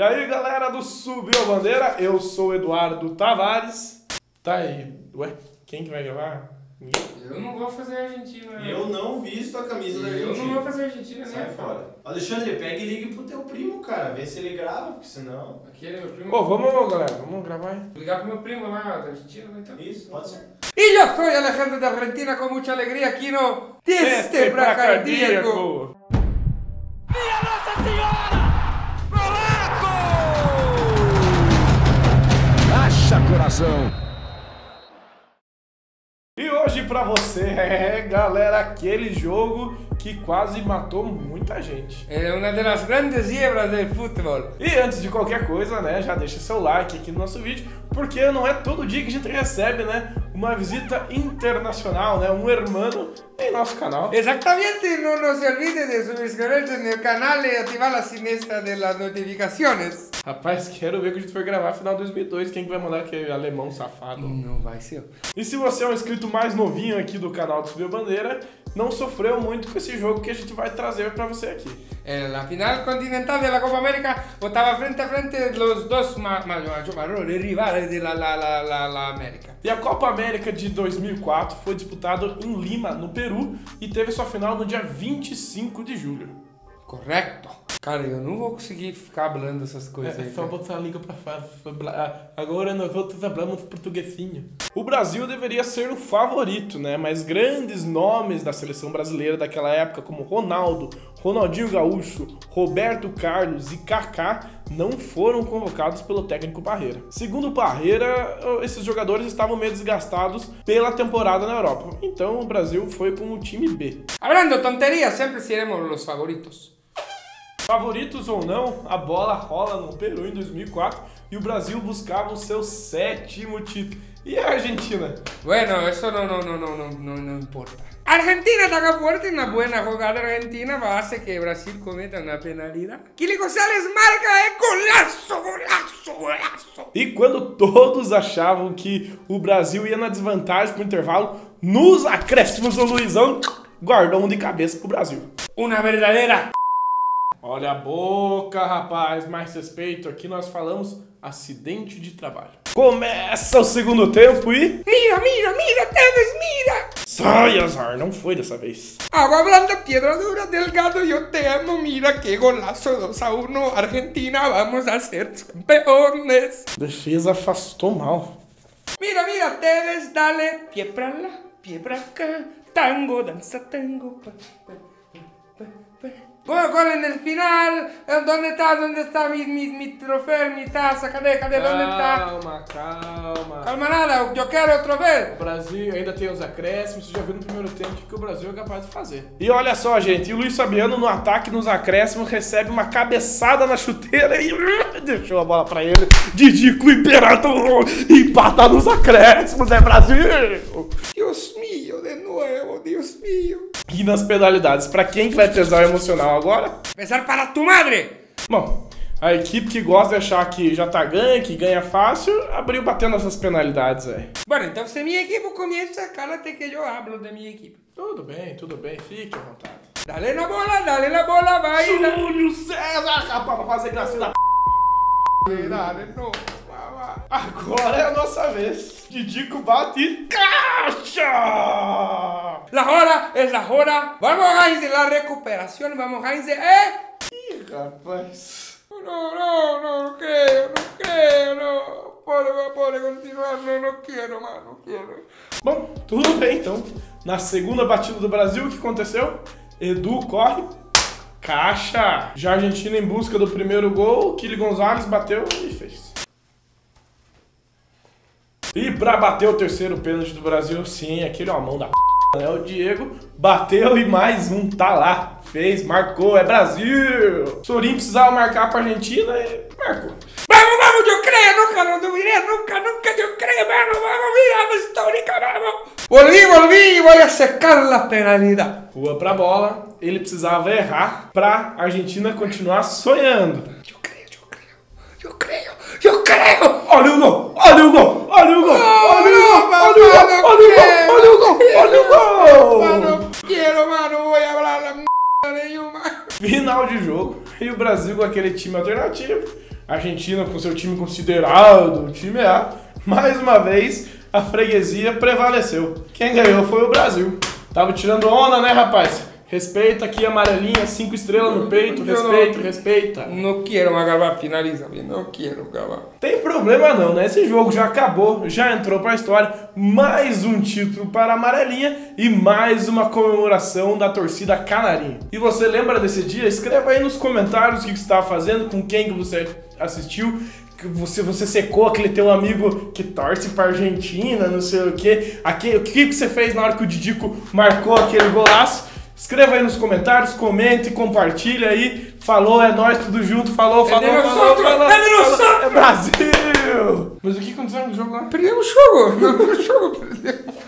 E aí, galera do Subiu a Bandeira, eu sou o Eduardo Tavares. Tá aí, ué, quem que vai gravar? Eu não vou fazer a Argentina. Eu não visto a camisa da Argentina. Eu não vou fazer a Argentina, sai nem fora. Alexandre, pega e ligue pro teu primo, cara, vê se ele grava, porque senão... Aqui é meu primo. Ô, vamos, galera, vamos gravar aí. Vou ligar pro meu primo lá da Argentina, então. Isso, pode ser. E eu sou Alejandro da Argentina, com muita alegria aqui no Teste pra Cardíaco. Minha Nossa Senhora! Coração. E hoje pra você, galera, aquele jogo que quase matou muita gente. É uma das grandes zebras do futebol. E antes de qualquer coisa, né, já deixa seu like aqui no nosso vídeo, porque não é todo dia que a gente recebe, né, uma visita internacional, né, um hermano em nosso canal. Exatamente, não se olvide de subscrever-se no canal e ativar a sinistra das notificações. Rapaz, quero ver que a gente foi gravar final de 2002. Quem que vai mandar aquele alemão safado? Não vai ser eu. E se você é um inscrito mais novinho aqui do canal do Subiu a Bandeira, não sofreu muito com esse jogo que a gente vai trazer pra você aqui. Na final continental da Copa América, estava frente a frente os dois maiores rivais da América. E a Copa América de 2004 foi disputada em Lima, no Peru, e teve sua final no dia 25 de julho. Correto. Cara, eu não vou conseguir ficar falando essas coisas aí. É só botar a língua pra fora. Agora nós outros falamos portuguesinho. O Brasil deveria ser o favorito, né? Mas grandes nomes da seleção brasileira daquela época, como Ronaldo, Ronaldinho Gaúcho, Roberto Carlos e Kaká, não foram convocados pelo técnico Parreira. Segundo Parreira, esses jogadores estavam meio desgastados pela temporada na Europa. Então o Brasil foi com o time B. Hablando tonteria, sempre seremos os favoritos. Favoritos ou não, a bola rola no Peru em 2004 e o Brasil buscava o seu 7º título. E a Argentina? Bueno, isso não importa. A Argentina ataca forte, uma boa jogada argentina faz que o Brasil cometa uma penalidade. Kily Gonzalez marca, é golaço, golaço, golaço! E quando todos achavam que o Brasil ia na desvantagem pro intervalo, nos acréscimos o Luizão guardou um de cabeça pro Brasil. Uma verdadeira... Olha a boca, rapaz, mais respeito, aqui nós falamos acidente de trabalho. Começa o segundo tempo e... Mira, Teves, mira! Sai, azar, não foi dessa vez. Água blanda, pedra dura, delgado, eu te amo, mira que golaço, 2-1, Argentina, vamos a ser campeões. Defesa afastou mal. Mira, Teves, dale, pie pra lá, pie pra cá, tango, dança tango, gol no final, onde está mi troféu, mi taça, cadê, onde está? Calma nada, eu quero o troféu. O Brasil ainda tem os acréscimos, você já viu no primeiro tempo o que o Brasil é capaz de fazer. E olha só, gente, o Luiz Fabiano no ataque, nos acréscimos, recebe uma cabeçada na chuteira e deixou a bola pra ele. Didico, imperador, empata nos acréscimos, é Brasil! Deus mío, de novo, Deus mío. E nas penalidades, pra quem que vai pesar o emocional agora? Pesar para tu madre! Bom, a equipe que gosta de achar que já tá ganha, que ganha fácil, abriu batendo essas penalidades aí. Bom, então se minha equipe começa, cállate que eu hablo da minha equipe. Tudo bem, fique à vontade. Dale na bola, vai! Júlio César, rapaz, pra fazer gracinha da p... Dale, não. Agora é a nossa vez. Didico bate e caixa! Es la hora. Vamos, Heinz, la recuperación. Vamos, Heinz, Ih, rapaz. No creio. Pode continuar. Não quero, mano. Bom, tudo bem, então. Na segunda batida do Brasil, o que aconteceu? Edu corre. Caixa! Já a Argentina em busca do primeiro gol. Kily Gonzalez bateu e fez. E pra bater o terceiro pênalti do Brasil, sim, aquele ó, mão da p***, né? O Diego bateu e mais um, tá lá, fez, marcou, é Brasil! Sorim precisava marcar pra Argentina e marcou. Vamos, eu creio, nunca eu creio, vamos, viramos histórica, vamos! Volvi, vou secar a penalidade. Rua pra bola, ele precisava errar pra Argentina continuar sonhando. Eu creio! Olha o gol! Eu não quero, mano, vou falar a merda nenhuma. Final de jogo, e o Brasil com aquele time alternativo, Argentina com seu time considerado, o time A, mais uma vez a freguesia prevaleceu. Quem ganhou foi o Brasil. Tava tirando onda, né, rapaz? Respeita aqui, amarelinha, 5 estrelas no peito, respeita. Não quero acabar, finaliza, não quero acabar. Tem problema não, né? Esse jogo já acabou, já entrou pra história. Mais um título para a amarelinha e mais uma comemoração da torcida canarinha. E você lembra desse dia? Escreva aí nos comentários o que você estava fazendo, com quem que você assistiu. Você secou aquele teu amigo que torce pra Argentina, não sei o quê. O que você fez na hora que o Didico marcou aquele golaço? Escreva aí nos comentários, comente, compartilha aí. Falou, é nóis, tudo junto. Falou, é Brasil! Mas o que aconteceu no jogo lá? Perdemos o jogo.